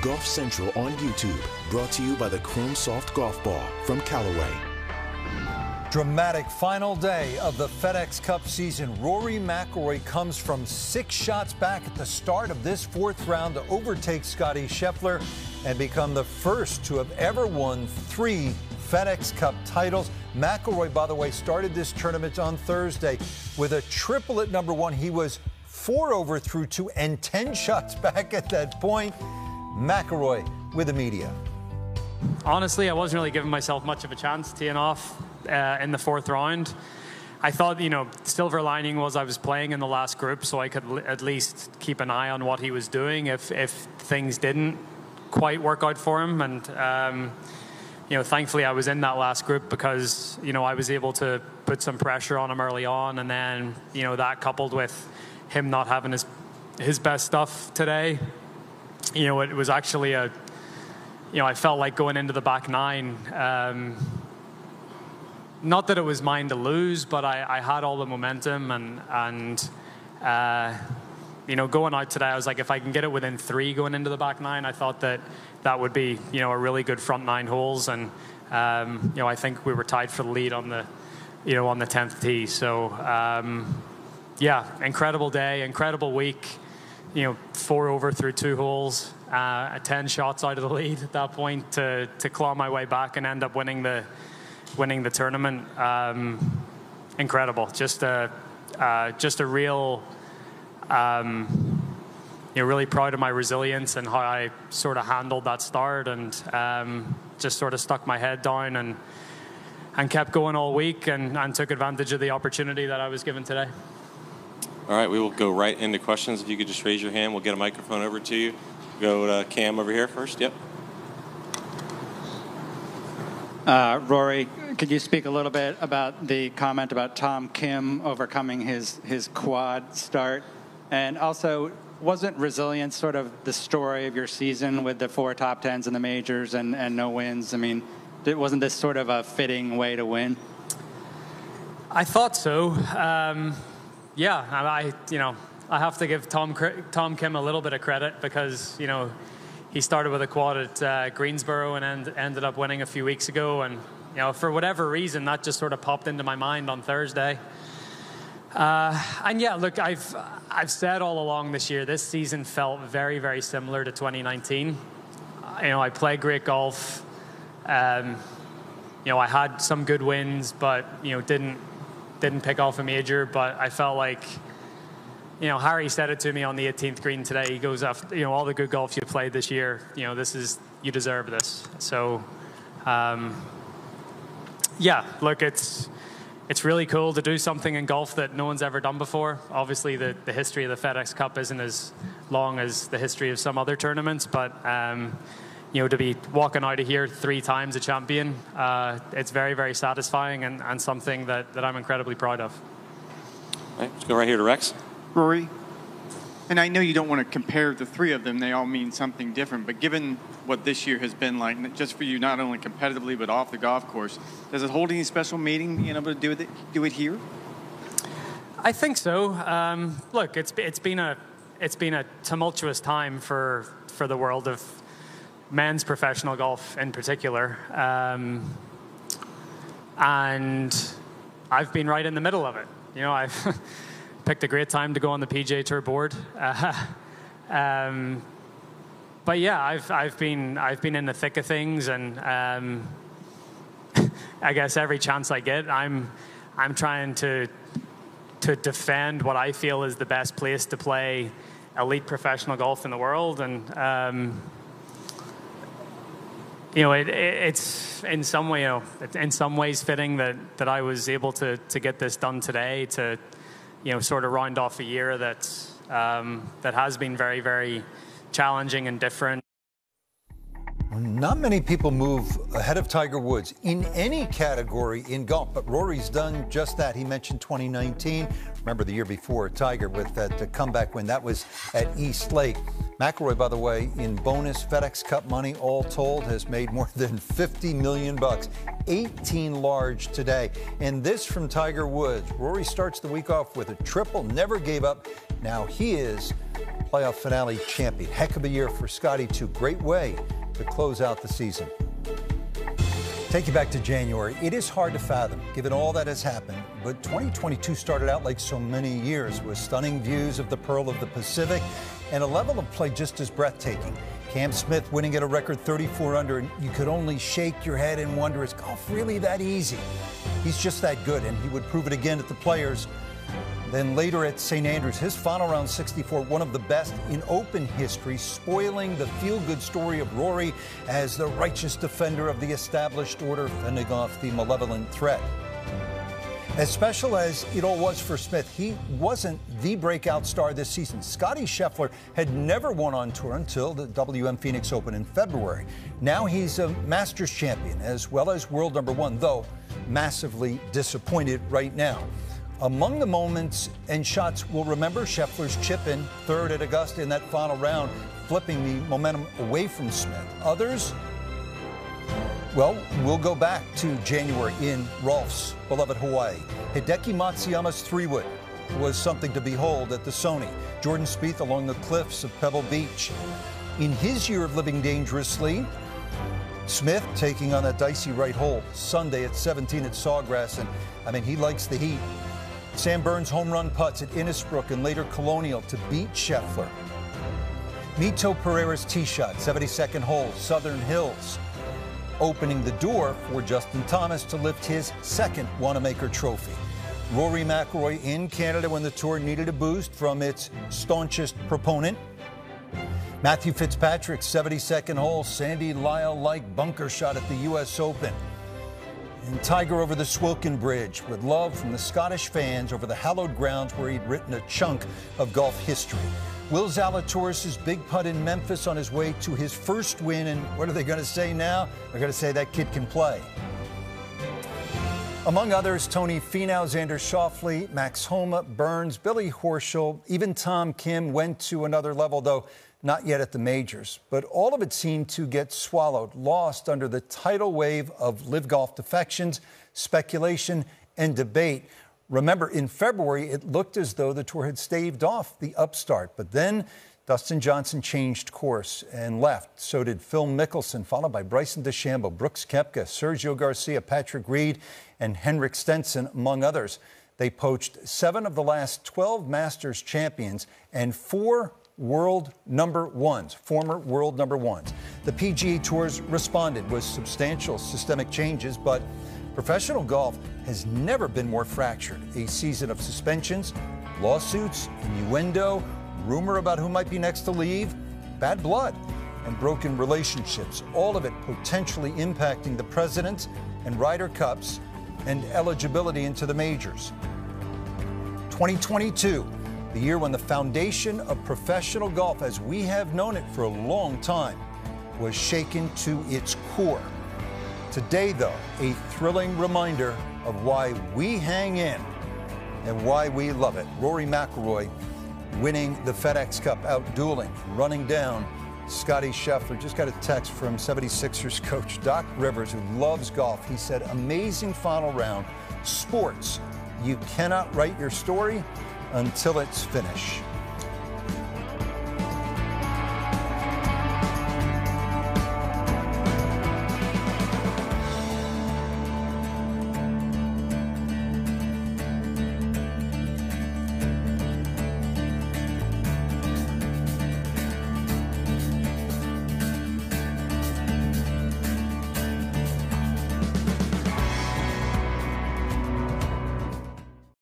Golf Central on YouTube, brought to you by the Chrome Soft Golf Ball from Callaway. Dramatic final day of the FedEx Cup season. Rory McIlroy comes from 6 shots back at the start of this 4th round to overtake Scottie Scheffler and become the first to have ever won 3 FedEx Cup titles. McIlroy, by the way, started this tournament on Thursday with a triple at number 1. He was 4 over through 2 and 10 shots back at that point. McIlroy with the media. Honestly, I wasn't really giving myself much of a chance teeing off in the 4th round. I thought, you know, silver lining was I was playing in the last group, so I could at least keep an eye on what he was doing if things didn't quite work out for him. And, you know, thankfully I was in that last group because, you know, I was able to put some pressure on him early on. And then, you know, that coupled with him not having his best stuff today, you know, it was actually a, you know, I felt like going into the back 9, not that it was mine to lose, but I had all the momentum and you know, going out today, I was like, if I can get it within 3 going into the back 9, I thought that would be, you know, a really good front 9 holes. And, you know, I think we were tied for the lead on the, you know, on the 10th tee. So, yeah, incredible day, incredible week, you know, 4 over through 2 holes, 10 shots out of the lead at that point to claw my way back and end up winning the tournament. Incredible. Just a real, you know, really proud of my resilience and how I sort of handled that start and just sort of stuck my head down and kept going all week and took advantage of the opportunity that I was given today. All right, we will go right into questions. If you could just raise your hand, we'll get a microphone over to you. Go to Cam over here first. Yep. Rory, could you speak a little bit about the comment about Tom Kim overcoming his quad start? And also, wasn't resilience sort of the story of your season with the 4 top 10s in the majors and no wins? I mean, wasn't this sort of a fitting way to win? I thought so. Yeah, I have to give Tom Kim a little bit of credit because, you know, he started with a quad at Greensboro and ended up winning a few weeks ago. And, you know, for whatever reason, that just sort of popped into my mind on Thursday. And yeah, look, I've said all along this year, this season felt very, very similar to 2019. You know, I played great golf. You know, I had some good wins, but, you know, didn't pick off a major. But I felt like, you know, Harry said it to me on the 18th green today. He goes, after, you know, all the good golf you played this year, you know, you deserve this. So, yeah, look, it's really cool to do something in golf that no one's ever done before. Obviously, the history of the FedEx Cup isn't as long as the history of some other tournaments, but, you know, to be walking out of here 3 times a champion, it's very, very satisfying and something that I'm incredibly proud of. All right, let's go right here to Rex. Rory, and I know you don't want to compare the 3 of them, they all mean something different, but given what this year has been like, just for you, not only competitively, but off the golf course, does it hold any special meaning being able to do it here? I think so. Look, it's been a tumultuous time for the world of men's professional golf in particular. And I've been right in the middle of it. You know, I've picked a great time to go on the PGA Tour board. But yeah, I've been in the thick of things, and I guess every chance I get, I'm trying to defend what I feel is the best place to play elite professional golf in the world. And you know, it's in some way, you know, in some ways fitting that I was able to get this done today to, you know, sort of round off a year that has been very, very challenging and different. Not many people move ahead of Tiger Woods in any category in golf, but Rory's done just that. He mentioned 2019. Remember the year before, Tiger with that comeback win. That was at East Lake. McIlroy, by the way, in bonus FedEx Cup money, all told, has made more than $50 million. 18 large today. And this from Tiger Woods. Rory starts the week off with a triple, never gave up. Now he is playoff finale champion. Heck of a year for Scottie, too. Great way to close out the season. Take you back to January. It is hard to fathom, given all that has happened, but 2022 started out like so many years, with stunning views of the Pearl of the Pacific and a level of play just as breathtaking. Cam Smith winning at a record 34 under, and you could only shake your head and wonder, is golf really that easy? He's just that good, and he would prove it again at the Players. Then later at St. Andrews, his final round 64, one of the best in Open history, spoiling the feel-good story of Rory as the righteous defender of the established order, fending off the malevolent threat. As special as it all was for Smith, he wasn't the breakout star this season. Scottie Scheffler had never won on tour until the WM Phoenix Open in February. Now he's a Masters champion as well as world number one, though massively disappointed right now. Among the moments and shots we'll remember, Scheffler's chip in third at Augusta in that final round, flipping the momentum away from Smith. Others, well, we'll go back to January in Rolf's beloved Hawaii. Hideki Matsuyama's three-wood was something to behold at the Sony. Jordan Spieth along the cliffs of Pebble Beach. In his year of living dangerously, Smith taking on that dicey right hole Sunday at 17 at Sawgrass, and I mean, he likes the heat. Sam Burns' home run putts at Innisbrook and later Colonial to beat Scheffler. Mito Pereira's tee shot, 72nd hole, Southern Hills, opening the door for Justin Thomas to lift his second Wanamaker Trophy. Rory McIlroy in Canada when the tour needed a boost from its staunchest proponent. Matthew Fitzpatrick's 72nd hole, Sandy Lyle-like bunker shot at the U.S. Open. And Tiger over the Swilcan Bridge with love from the Scottish fans over the hallowed grounds where he'd written a chunk of golf history. Will Zalatoris' big putt in Memphis on his way to his first win, and what are they going to say now? They're going to say that kid can play. Among others, Tony Finau, Xander Schauffele, Max Homa, Burns, Billy Horschel, even Tom Kim went to another level, though not yet at the majors. But all of it seemed to get swallowed, lost under the tidal wave of LIV Golf defections, speculation, and debate. Remember, in February, it looked as though the tour had staved off the upstart. But then Dustin Johnson changed course and left. So did Phil Mickelson, followed by Bryson DeChambeau, Brooks Koepka, Sergio Garcia, Patrick Reed, and Henrik Stenson, among others. They poached 7 of the last 12 Masters champions and 4 world number ones, former world number ones. The PGA Tour's responded with substantial systemic changes, but professional golf has never been more fractured. A season of suspensions, lawsuits, innuendo, rumor about who might be next to leave, bad blood, and broken relationships, all of it potentially impacting the President's and Ryder Cups and eligibility into the majors. 2022, the year when the foundation of professional golf as we have known it for a long time was shaken to its core. Today, though, a thrilling reminder of why we hang in and why we love it. Rory McIlroy winning the FedEx Cup, outdueling, running down Scottie Scheffler. Just got a text from 76ers coach Doc Rivers, who loves golf. He said, amazing final round. Sports, you cannot write your story until it's finished.